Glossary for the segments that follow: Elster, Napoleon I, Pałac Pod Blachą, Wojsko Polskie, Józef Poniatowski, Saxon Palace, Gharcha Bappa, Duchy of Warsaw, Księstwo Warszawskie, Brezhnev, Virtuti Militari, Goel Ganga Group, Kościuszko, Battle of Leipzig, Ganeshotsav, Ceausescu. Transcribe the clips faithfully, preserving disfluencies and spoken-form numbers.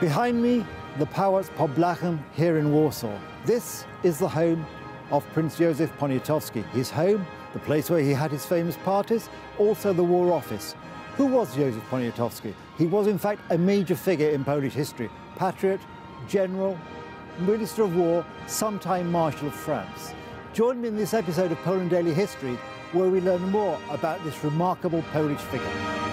Behind me, the Pałac Pod Blachą here in Warsaw. This is the home of Prince Józef Poniatowski. His home, the place where he had his famous parties, also the War Office. Who was Józef Poniatowski? He was, in fact, a major figure in Polish history. Patriot, general, Minister of War, sometime Marshal of France. Join me in this episode of Poland Daily History, where we learn more about this remarkable Polish figure.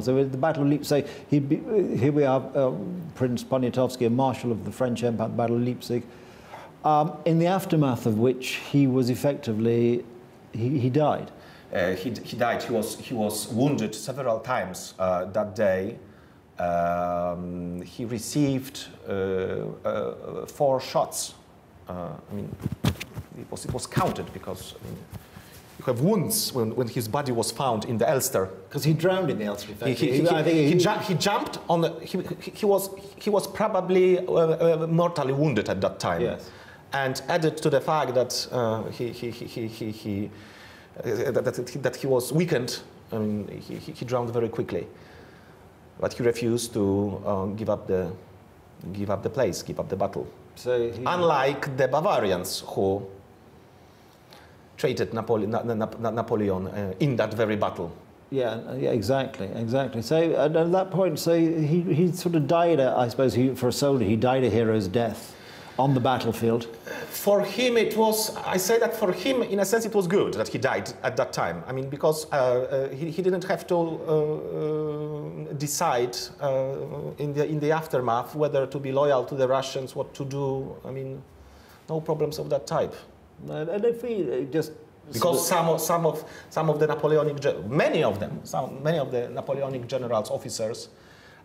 So at the Battle of Leipzig, he'd be, here we are, uh, Prince Poniatowski, a marshal of the French Empire, the Battle of Leipzig, um, in the aftermath of which he was effectively, he, he died. Uh, he, he died, he was, he was wounded several times uh, that day. Um, he received uh, uh, four shots. Uh, I mean, it was, it was counted because... I mean, you have wounds when, when his body was found in the Elster. Because he drowned in the Elster. He, he, he, I think he, he, ju he jumped on the... He, he, he, was, he was probably uh, mortally wounded at that time. Yes. And added to the fact that, uh, he, he, he, he, he, uh, that, that, he, that he was weakened, I mean, he, he, he drowned very quickly. But he refused to uh, give, up the, give up the place, give up the battle. So he, Unlike the Bavarians who... treated Napole Na Na Na Napoleon uh, in that very battle. Yeah, yeah, exactly, exactly. So at, at that point, so he, he sort of died, a, I suppose, he, for a soldier, he died a hero's death on the battlefield. For him, it was, I say that for him, in a sense, it was good that he died at that time. I mean, because uh, uh, he, he didn't have to uh, uh, decide uh, in, the, in the aftermath whether to be loyal to the Russians, what to do. I mean, no problems of that type. And if we just because some of some of some of the Napoleonic many of them some many of the Napoleonic generals officers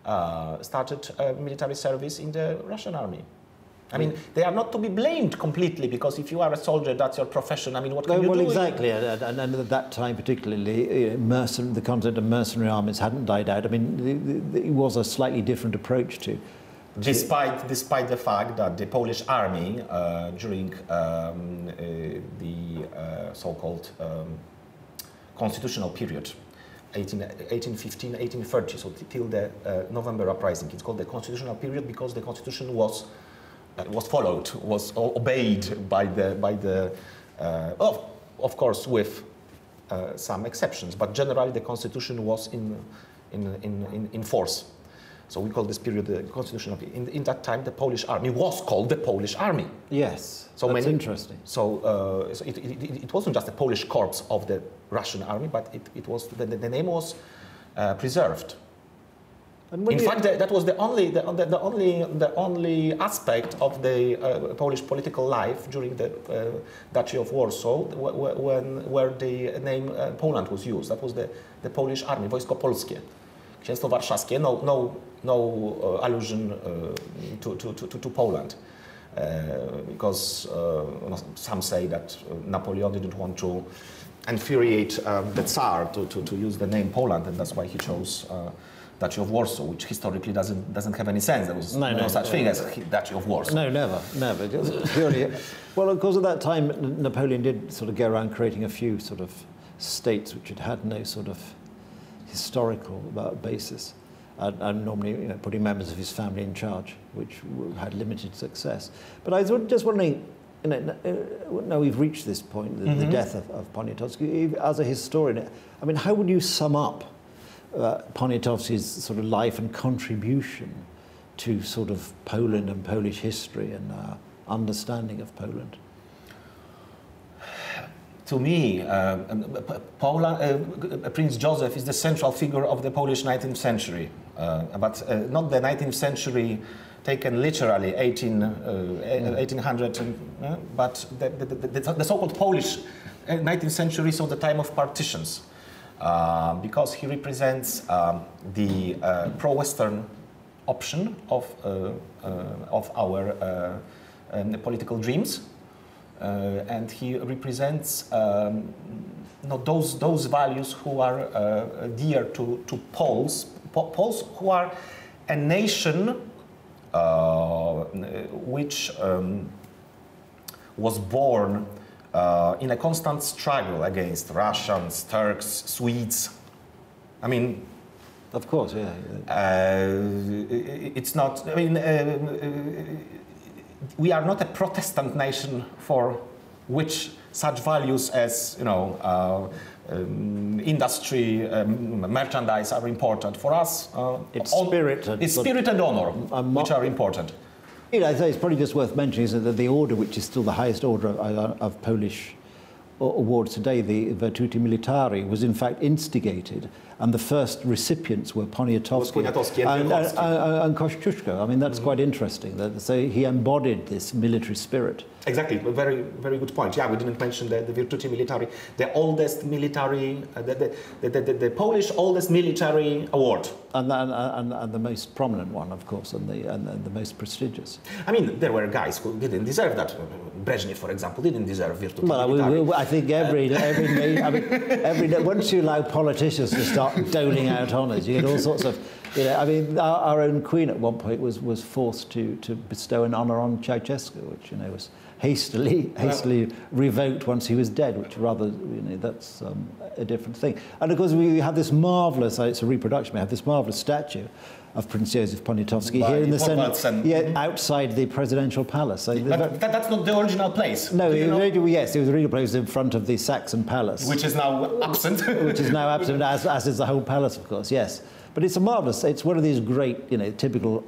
uh, started uh, military service in the Russian army. I mean, they are not to be blamed completely because if you are a soldier, that's your profession. I mean, what can no, you well, do? Well, exactly, and, and, and at that time particularly, you know, mercen the concept of mercenary armies hadn't died out. I mean, it was a slightly different approach to. Despite, despite the fact that the Polish army, uh, during um, uh, the uh, so-called um, constitutional period, eighteen fifteen, eighteen thirty, so till the uh, November uprising, it's called the constitutional period because the constitution was uh, was followed, was obeyed by the by the, uh, of, of course, with uh, some exceptions, but generally the constitution was in in in, in, in force. So we call this period the constitutional period. In, in that time, the Polish army was called the Polish army. Yes, so that's many, interesting. So, uh, so it, it, it wasn't just the Polish corps of the Russian army, but it, it was the, the name was uh, preserved. And in fact, the, that was the only the, the, the only the only aspect of the uh, Polish political life during the uh, Duchy of Warsaw, when where the name uh, Poland was used. That was the the Polish army, Wojsko Polskie. Księstwo Warszawskie, no, no, no uh, allusion uh, to, to, to, to Poland, uh, because uh, some say that Napoleon didn't want to infuriate uh, the Tsar to, to, to use the name Poland, and that's why he chose uh, Duchy of Warsaw, which historically doesn't, doesn't have any sense. There was no, no, no such no, thing no. as Duchy of Warsaw. No, never, never. Purely, well, of course, at that time, Napoleon did sort of go around creating a few sort of states which had had no sort of historical basis. and, and normally you know, putting members of his family in charge, which had limited success. But I was just wondering, you know, now we've reached this point, the, mm-hmm. the death of, of Poniatowski, as a historian, I mean, how would you sum up uh, Poniatowski's sort of life and contribution to sort of Poland and Polish history and uh, understanding of Poland? To me, uh, Poland, uh, Prince Józef is the central figure of the Polish nineteenth century, uh, but uh, not the nineteenth century taken literally, eighteen hundred, uh, but the, the, the, the so-called Polish nineteenth century, so the time of partitions, uh, because he represents um, the uh, pro-Western option of, uh, uh, of our uh, um, political dreams. Uh, and he represents um, not those those values who are uh, dear to to Poles, po Poles who are a nation uh, which um, was born uh, in a constant struggle against Russians, Turks, Swedes. I mean, of course, yeah. Uh, it's not. I mean. Uh, We are not a Protestant nation for which such values as, you know, uh, um, industry, um, merchandise are important. For us, uh, it's all, spirit and, it's spirit and honor, um, which are important. You know, I say it's probably just worth mentioning is that the order, which is still the highest order of, of Polish awards today, the Virtuti Militari, was in fact instigated, and the first recipients were Poniatowski and, and, and, and Kościuszko. I mean, that's mm-hmm. quite interesting. That, so he embodied this military spirit. Exactly, very, very good point. Yeah, we didn't mention the, the Virtuti Militari, the oldest military, uh, the, the, the, the, the Polish oldest military award. And, and, and, and the most prominent one, of course, and the, and, and the most prestigious. I mean, there were guys who didn't deserve that. Brezhnev, for example, didn't deserve Virtuti well, Militari. We, we, I think every, every, I mean, every, once you allow politicians to start doling out honours. You get all sorts of, you know, I mean, our, our own queen at one point was, was forced to, to bestow an honour on Ceausescu, which, you know, was hastily hastily well, revoked once he was dead, which rather, you know, that's um, a different thing. And, of course, we have this marvellous, it's a reproduction, we have this marvellous statue of Prince Józef Poniatowski here in the Senate, yeah, mm-hmm. outside the presidential palace. So that, that, that's not the original place. No, it, really, yes, it was the original place in front of the Saxon Palace. Which is now absent. Which is now absent, as, as is the whole palace, of course, yes. But it's a marvellous, it's one of these great, you know, typical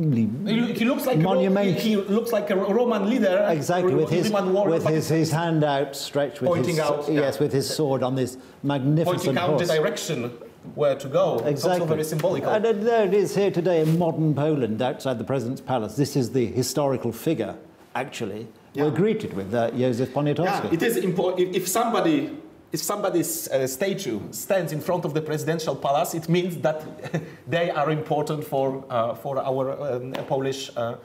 He, he, looks like a, he looks like a Roman leader. Exactly, with his, warrior, with his, his hand outstretched, with pointing his, out, yes, yeah. with his sword on this magnificent pointing horse. Pointing out the direction where to go. Exactly. It's also very symbolical. And there it is here today in modern Poland, outside the President's Palace. This is the historical figure, actually, yeah. we're greeted with, uh, Józef Poniatowski. Yeah, it is important. If somebody... If somebody's uh, statue stands in front of the presidential palace, it means that they are important for uh, for our um, Polish uh,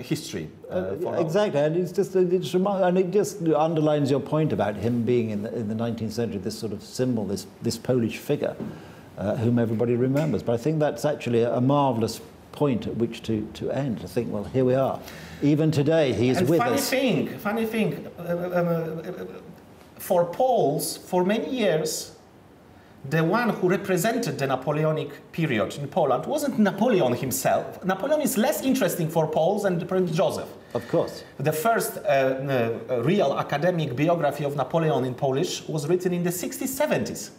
history. Uh, for exactly, our... and it's just it's and it just underlines your point about him being in the, in the nineteenth century, this sort of symbol, this this Polish figure, uh, whom everybody remembers. But I think that's actually a marvelous point at which to, to end, to think, well, here we are. Even today, he is and with funny us. Funny thing, funny thing. Uh, uh, uh, For Poles, for many years, the one who represented the Napoleonic period in Poland wasn't Napoleon himself. Napoleon is less interesting for Poles than Prince Józef. Of course. The first uh, uh, real academic biography of Napoleon in Polish was written in the sixties, seventies.